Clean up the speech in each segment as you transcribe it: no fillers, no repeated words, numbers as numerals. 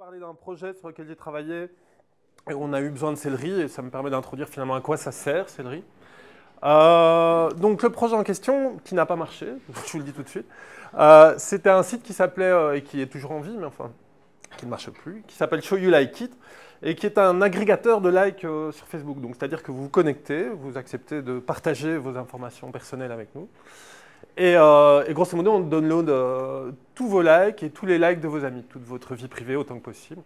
parler d'un projet sur lequel j'ai travaillé et on a eu besoin de Celery et ça me permet d'introduire finalement à quoi ça sert Celery. Donc le projet en question, qui n'a pas marché, je vous le dis tout de suite, c'était un site qui s'appelait, et qui est toujours en vie, mais enfin, qui ne marche plus, qui s'appelle Show You Like It et qui est un agrégateur de likes sur Facebook. Donc c'est-à-dire que vous vous connectez, vous acceptez de partager vos informations personnelles avec nous. Et grosso modo, on download tous vos likes et tous les likes de vos amis, toute votre vie privée autant que possible.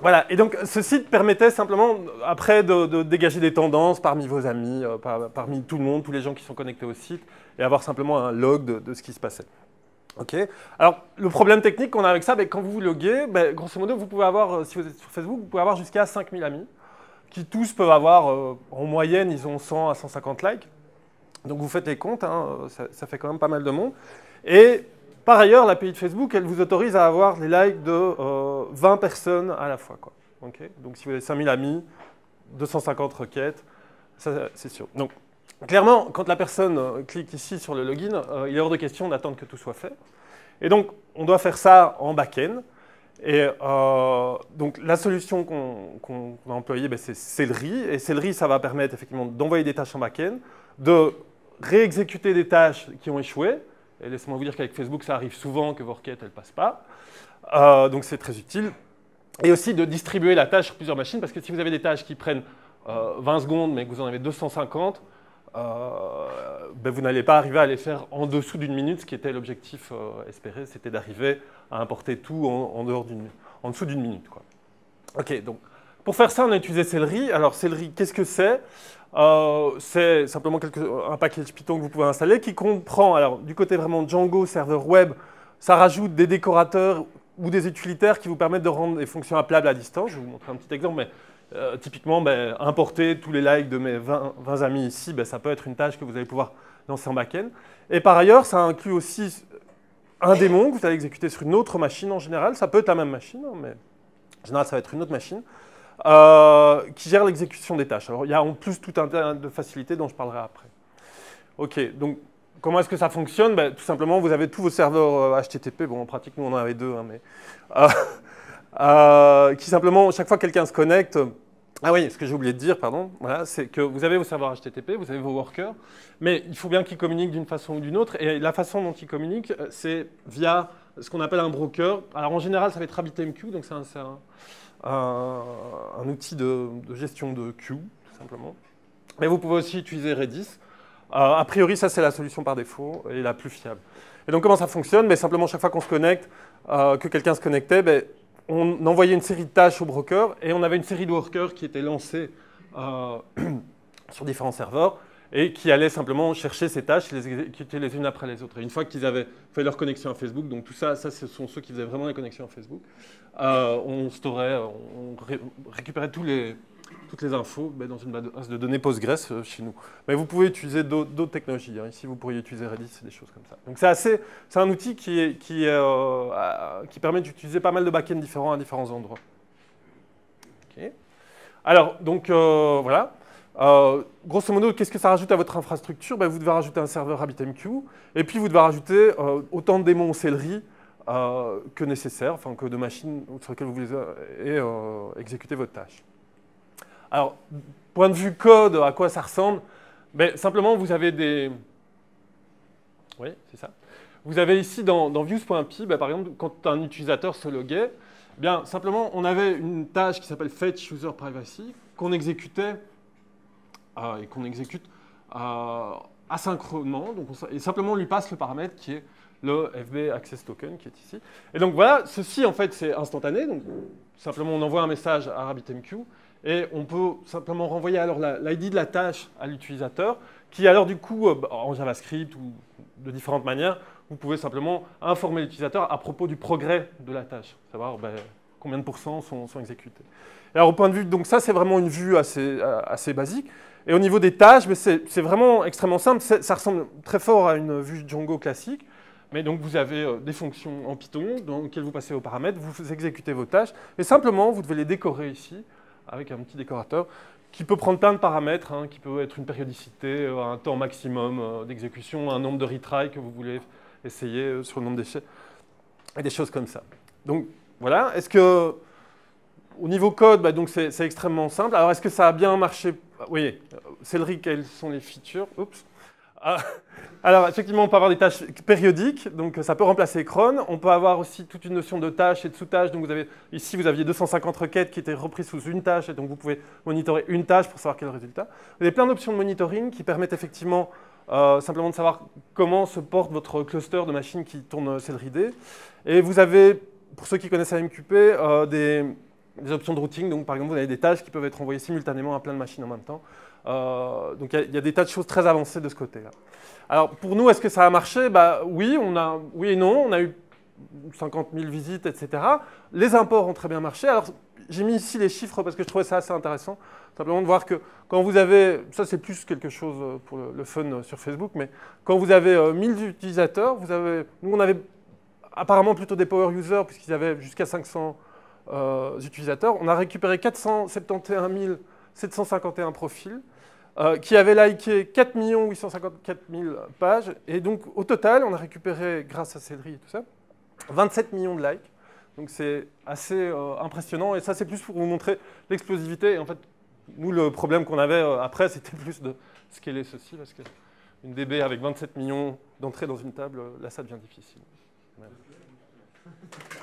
Voilà. Et donc, ce site permettait simplement, après, de dégager des tendances parmi vos amis, parmi tout le monde, tous les gens qui sont connectés au site, et avoir simplement un log de ce qui se passait. Okay. Alors, le problème technique qu'on a avec ça, ben, quand vous vous loguez, ben, grosso modo, vous pouvez avoir, si vous êtes sur Facebook, vous pouvez avoir jusqu'à 5000 amis, qui tous peuvent avoir, en moyenne, ils ont 100 à 150 likes. Donc vous faites les comptes, hein, ça fait quand même pas mal de monde. Et par ailleurs, l'API de Facebook, elle vous autorise à avoir les likes de 20 personnes à la fois, quoi. Okay, donc si vous avez 5000 amis, 250 requêtes, ça c'est sûr. Donc clairement, quand la personne clique ici sur le login, il est hors de question d'attendre que tout soit fait. Et donc on doit faire ça en back-end. Et donc la solution qu'on a employée, ben, c'est Celery. Et Celery, ça va permettre effectivement d'envoyer des tâches en back-end, de réexécuter des tâches qui ont échoué. Et laissez-moi vous dire qu'avec Facebook, ça arrive souvent que vos requêtes, elles ne passent pas. Donc c'est très utile. Et aussi de distribuer la tâche sur plusieurs machines, parce que si vous avez des tâches qui prennent 20 secondes, mais que vous en avez 250, ben vous n'allez pas arriver à les faire en dessous d'une minute, ce qui était l'objectif espéré, c'était d'arriver à importer tout en dessous d'une minute, quoi. Ok, donc pour faire ça, on a utilisé Celery. Alors Celery, qu'est-ce que c'est? C'est simplement un package Python que vous pouvez installer qui comprend, alors du côté vraiment Django, serveur web, ça rajoute des décorateurs ou des utilitaires qui vous permettent de rendre des fonctions appelables à distance. Je vais vous montrer un petit exemple, mais typiquement, ben, importer tous les likes de mes 20 amis ici, ben, ça peut être une tâche que vous allez pouvoir lancer en back-end. Et par ailleurs, ça inclut aussi un démon que vous allez exécuter sur une autre machine en général. Ça peut être la même machine, mais en général, ça va être une autre machine qui gère l'exécution des tâches. Alors, il y a en plus tout un tas de facilités dont je parlerai après. Ok, donc comment est-ce que ça fonctionne? Ben, tout simplement, vous avez tous vos serveurs HTTP. Bon, en pratique, nous, on en avait deux, hein, mais... qui simplement, chaque fois que quelqu'un se connecte, ah oui, ce que j'ai oublié de dire, pardon, voilà, c'est que vous avez vos serveurs HTTP, vous avez vos workers, mais il faut bien qu'ils communiquent d'une façon ou d'une autre, et la façon dont ils communiquent, c'est via ce qu'on appelle un broker. Alors en général, ça va être RabbitMQ, donc c'est un outil de gestion de queue, tout simplement. Mais vous pouvez aussi utiliser Redis. A priori, ça c'est la solution par défaut et la plus fiable. Et donc comment ça fonctionne? Ben, simplement, chaque fois qu'on se connecte, que quelqu'un se connectait, ben, on envoyait une série de tâches au broker et on avait une série de workers qui étaient lancés sur différents serveurs et qui allaient simplement chercher ces tâches et les exécuter les unes après les autres. Et une fois qu'ils avaient fait leur connexion à Facebook, donc tout ça, ce sont ceux qui faisaient vraiment les connexions à Facebook, on récupérait toutes les infos dans une base de données Postgres chez nous. Mais vous pouvez utiliser d'autres technologies. Hein. Ici, vous pourriez utiliser Redis, des choses comme ça. Donc c'est un outil qui permet d'utiliser pas mal de back-ends différents à différents endroits. Okay. Alors, donc voilà. Grosso modo, qu'est-ce que ça rajoute à votre infrastructure? Vous devez rajouter un serveur RabbitMQ, et puis vous devez rajouter autant de démons Celery que nécessaire, enfin que de machines sur lesquelles vous voulez exécuter votre tâche. Alors, point de vue code, à quoi ça ressemble? Ben, simplement, vous avez des... Oui, c'est ça. Vous avez ici, dans views.py, ben, par exemple, quand un utilisateur se loguait, bien, simplement, on avait une tâche qui s'appelle Fetch User Privacy, qu'on exécutait et qu'on exécute asynchronement. Donc et simplement, on lui passe le paramètre qui est le FB Access Token, qui est ici. Et donc, voilà, ceci, en fait, c'est instantané. Donc, simplement, on envoie un message à RabbitMQ. Et on peut simplement renvoyer alors l'ID de la tâche à l'utilisateur, qui alors du coup, en JavaScript ou de différentes manières, vous pouvez simplement informer l'utilisateur à propos du progrès de la tâche, savoir ben, combien de pourcents sont exécutés. Et alors au point de vue, donc ça c'est vraiment une vue assez basique. Et au niveau des tâches, c'est vraiment extrêmement simple, ça ressemble très fort à une vue Django classique. Mais donc vous avez des fonctions en Python dans lesquelles vous passez vos paramètres, vous exécutez vos tâches, et simplement vous devez les décorer ici, avec un petit décorateur qui peut prendre plein de paramètres, hein, qui peut être une périodicité, un temps maximum d'exécution, un nombre de retry que vous voulez essayer sur le nombre d'échecs. et des choses comme ça. Donc voilà, est-ce que au niveau code, bah, donc c'est extrêmement simple. Alors est-ce que ça a bien marché? Vous voyez, Celery, quelles sont les features? Oups. Alors effectivement, on peut avoir des tâches périodiques, donc ça peut remplacer Cron. On peut avoir aussi toute une notion de tâches et de sous-tâches. Donc vous avez, ici, vous aviez 250 requêtes qui étaient reprises sous une tâche, et donc vous pouvez monitorer une tâche pour savoir quel est le résultat. Vous avez plein d'options de monitoring qui permettent effectivement simplement de savoir comment se porte votre cluster de machines qui tournent CeleryD. Et vous avez, pour ceux qui connaissent AMQP, des options de routing. Donc par exemple, vous avez des tâches qui peuvent être envoyées simultanément à plein de machines en même temps. Donc il y a des tas de choses très avancées de ce côté-là. Alors pour nous, est-ce que ça a marché? Bah, oui et non, on a eu 50 000 visites, etc. Les imports ont très bien marché. Alors j'ai mis ici les chiffres parce que je trouvais ça assez intéressant, simplement de voir que quand vous avez, ça c'est plus quelque chose pour le fun sur Facebook, mais quand vous avez 1000 utilisateurs, vous avez, nous on avait apparemment plutôt des power users puisqu'ils avaient jusqu'à 500 utilisateurs, on a récupéré 471 751 profils, qui avaient liké 4 854 000 pages. Et donc, au total, on a récupéré, grâce à Celery et tout ça, 27 millions de likes. Donc, c'est assez impressionnant. Et ça, c'est plus pour vous montrer l'explosivité. Et en fait, nous, le problème qu'on avait après, c'était plus de scaler ceci, parce qu'une DB avec 27 millions d'entrées dans une table, là, ça devient difficile. Ouais.